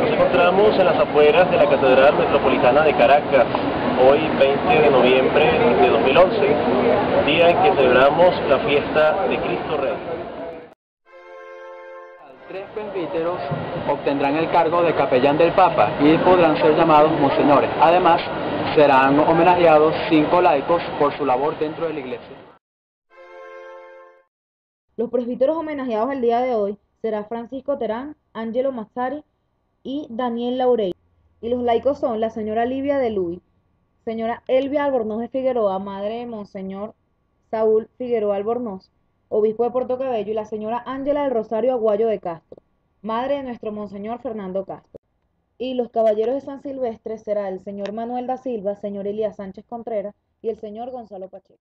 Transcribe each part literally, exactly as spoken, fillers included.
Nos encontramos en las afueras de la Catedral Metropolitana de Caracas, hoy veinte de noviembre de dos mil once, día en que celebramos la fiesta de Cristo Rey. Tres presbíteros obtendrán el cargo de capellán del Papa y podrán ser llamados monseñores. Además, serán homenajeados cinco laicos por su labor dentro de la Iglesia. Los presbíteros homenajeados el día de hoy serán Francisco Terán, Ángelo Marazzari y Daniel Loureiro. Y los laicos son la señora Livia de Luy, señora Elvia Albornoz de Figueroa, madre de Monseñor Saúl Figueroa Albornoz, obispo de Puerto Cabello, y la señora Ángela del Rosario Aguayo de Castro, madre de nuestro Monseñor Fernando Castro. Y los caballeros de San Silvestre será el señor Manuel da Silva, señor Elías Sánchez Contreras y el señor Gonzalo Pacheco.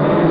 Trabajo bellísimo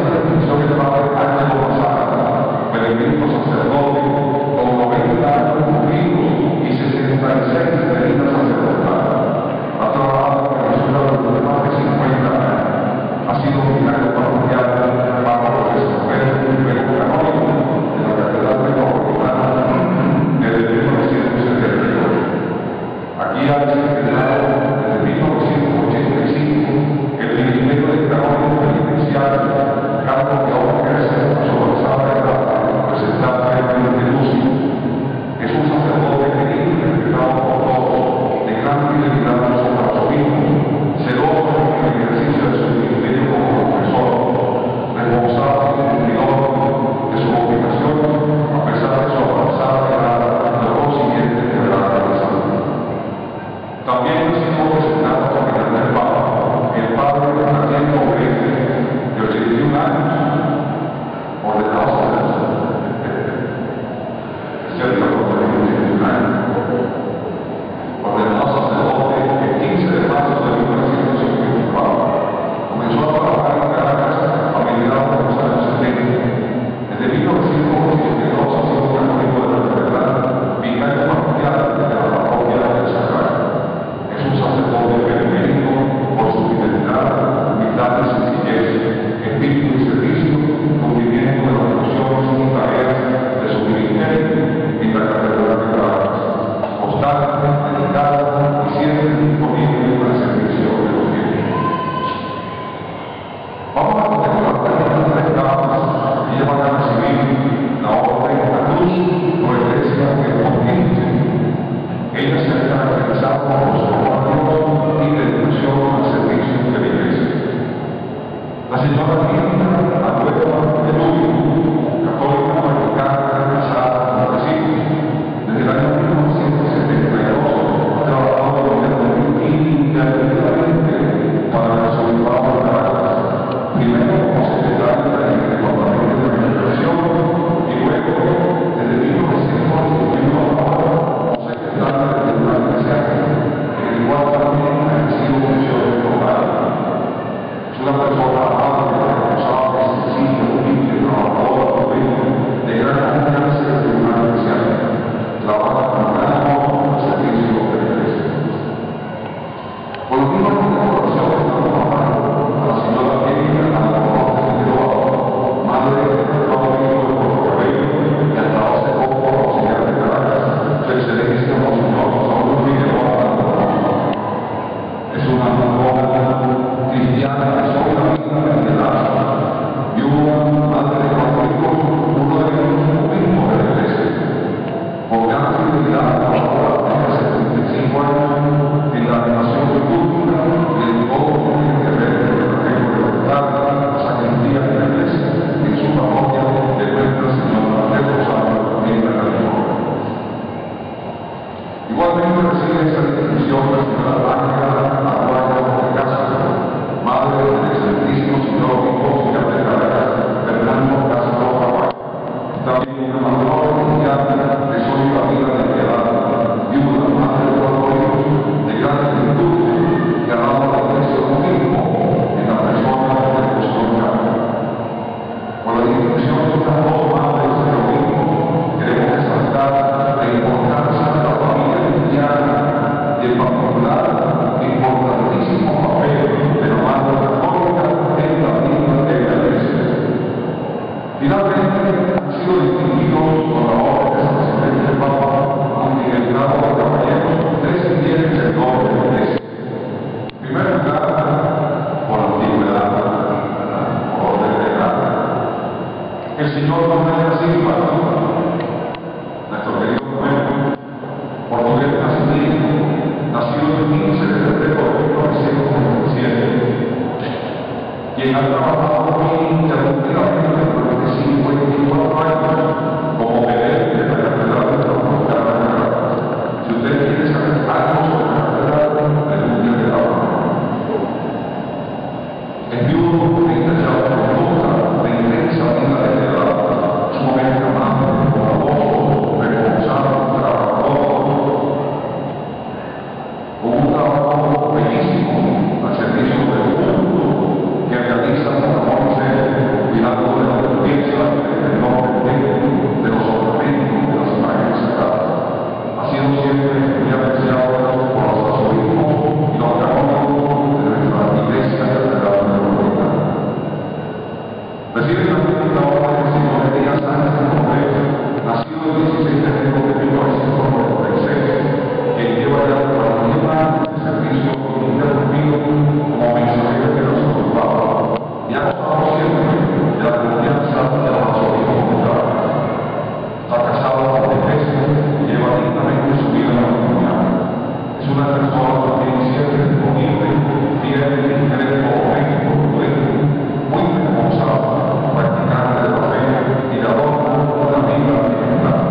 al servicio del mundo que realiza un amor Recibe también una obra del señor Elías Sánchez Contreras, nacido el dieciséis de enero de mil novecientos cuarenta y seis, que lleva ya cuarenta y un años de servicio ininterrumpido como mensajero de los ocupados, y ha gozado siempre de la confianza de la mayoría popular. Está casado con defensa y lleva lentamente su vida en la comunidad. Es una persona que tiene siempre disponible, fiel y interés como médico, muy responsable, practicante de la fe y la dona con la vida militar.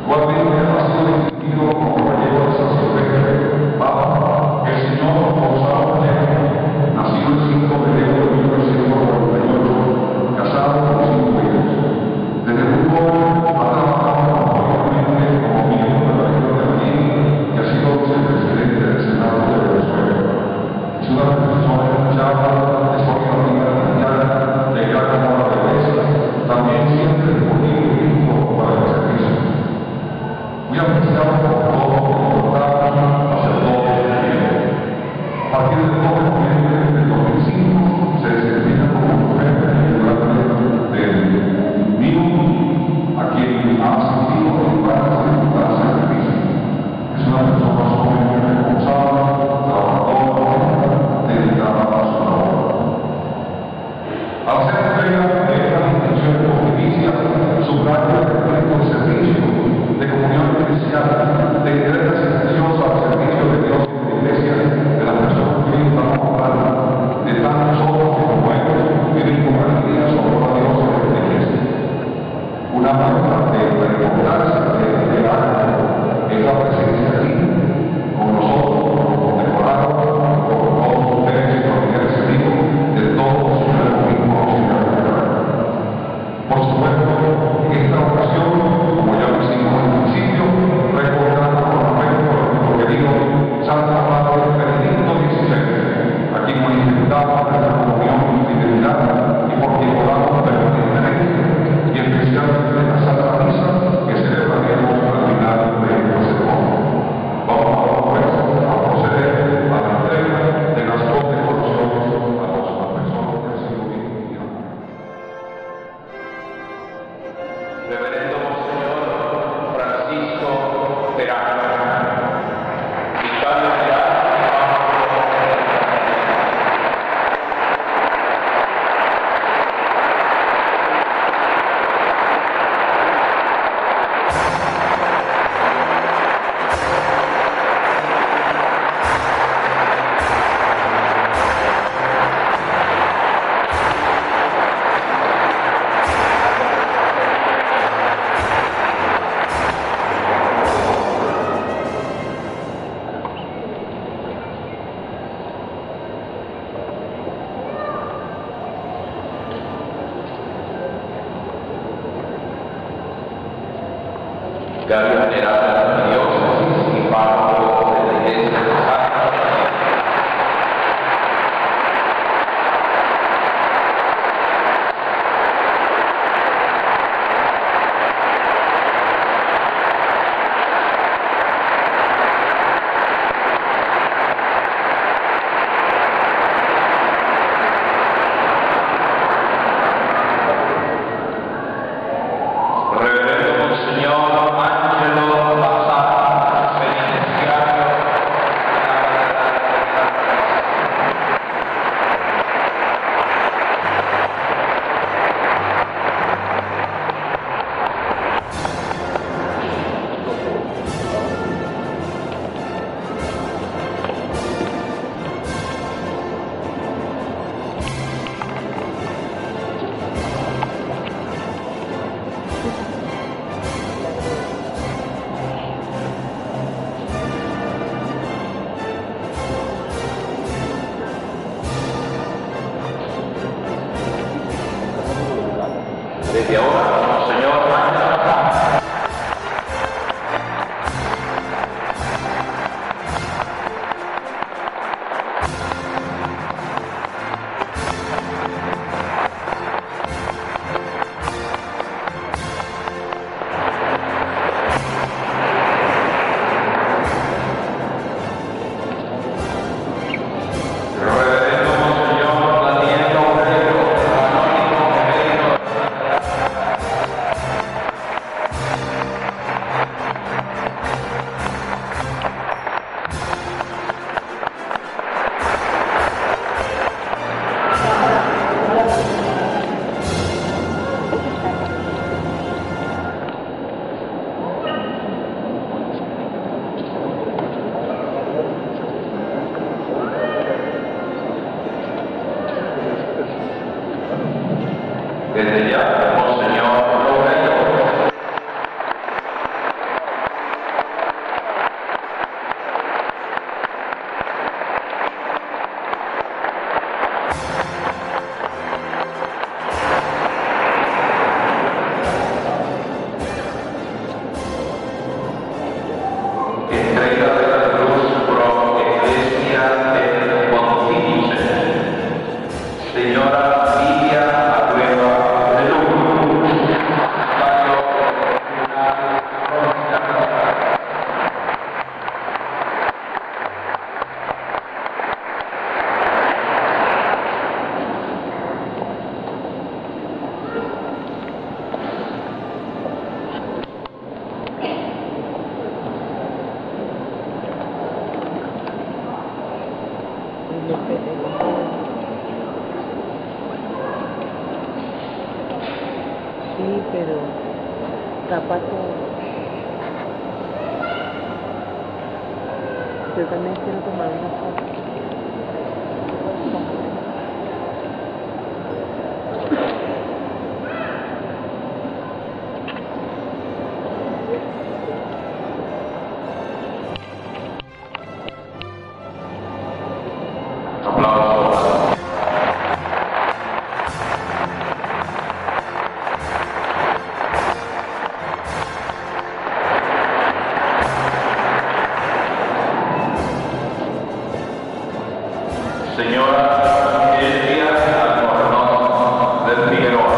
Igualmente ha sido distinguido como caballero de sacerdote, papa, el señor Gonzalo Pacheco, nacido el cinco de enero de mil novecientos cuarenta y ocho, casado con cinco hijos. Desde muy joven ha trabajado activamente como miembro de la región de Berlín y ha sido vicepresidente del Senado de Venezuela. Es una persona escuchada, es una amiga cristiana, de gran amor a la iglesia, también siempre disponible y vivo para el servicio. Muy apreciado por todos los portados, sacerdotes y miembros. A partir del dos de noviembre del dos mil cinco se desempeña como docente del M I U, a quien ha asistido en varias circunstancias de crisis. Es una persona joven muy responsable, trabajadora, dedicada a su labor. Al ser entrega de estas instituciones pontificias, subraya el espíritu de servicio, de comunión eclesial, de entrega silenciosa al servicio de Dios y de la Iglesia, de las personas que viven para comprarla, de tan solos como buenos, viven con garantía sobre la Dios y la Iglesia. Una muestra de la importancia de la es la presencia aquí, con nosotros, con condecorados, con todos ustedes y con el servicio de todos sus hermanos y hermanas. Por supuesto, en esta ocasión, como ya lo hicimos en el principio, recordando por momento a nuestro querido Santa Madre Benedicto dieciséis, a quien manifestamos nuestra comunión y identidad y por quien oramos permanentemente, y especialmente la Santa Misa que celebraremos al final de nuestro sermón. Vamos ahora pues a proceder a la entrega de las dos devoluciones a los personas que han sido bienvenidos. Reverendo Monseñor Francisco Terán, vicario general. Reverendo Monseñor Daniel Loureiro, desde ya, Monseñor Loureiro. Señora Elvia Albornoz de Figueroa.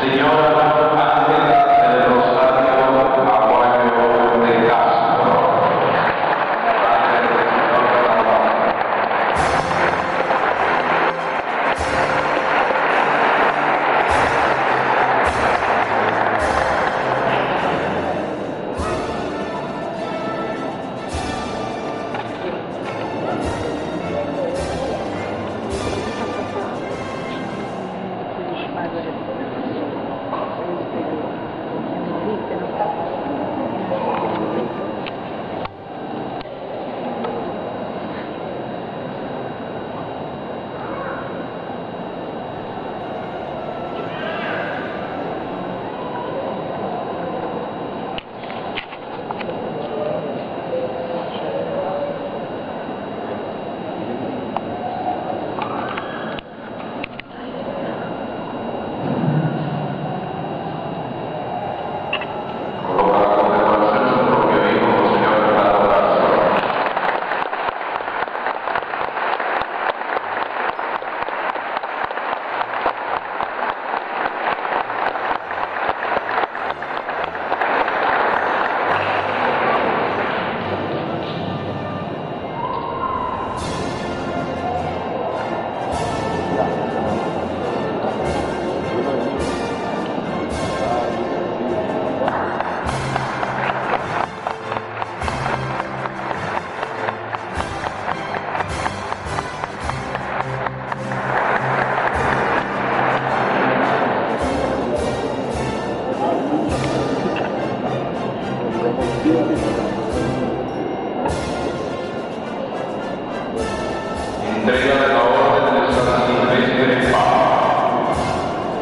Señora Ángela del Rosario Aguayo de Castro.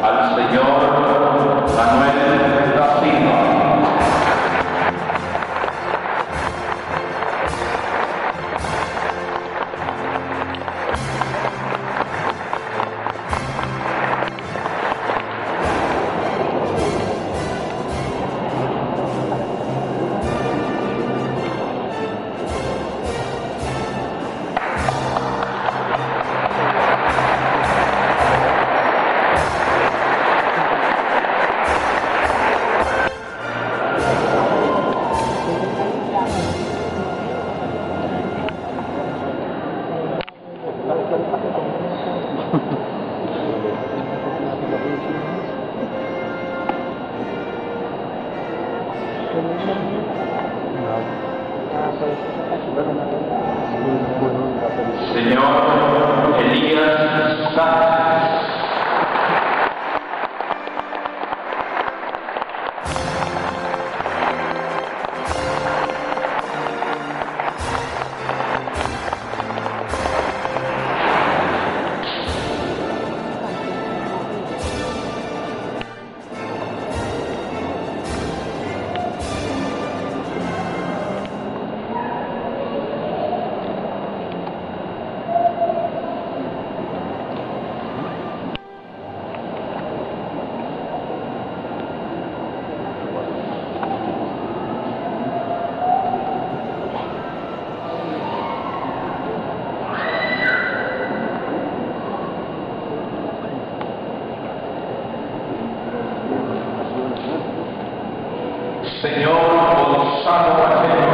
Al señor Manuel da Silva. Señor Elías Sánchez. Señor Gonzalo Pacheco.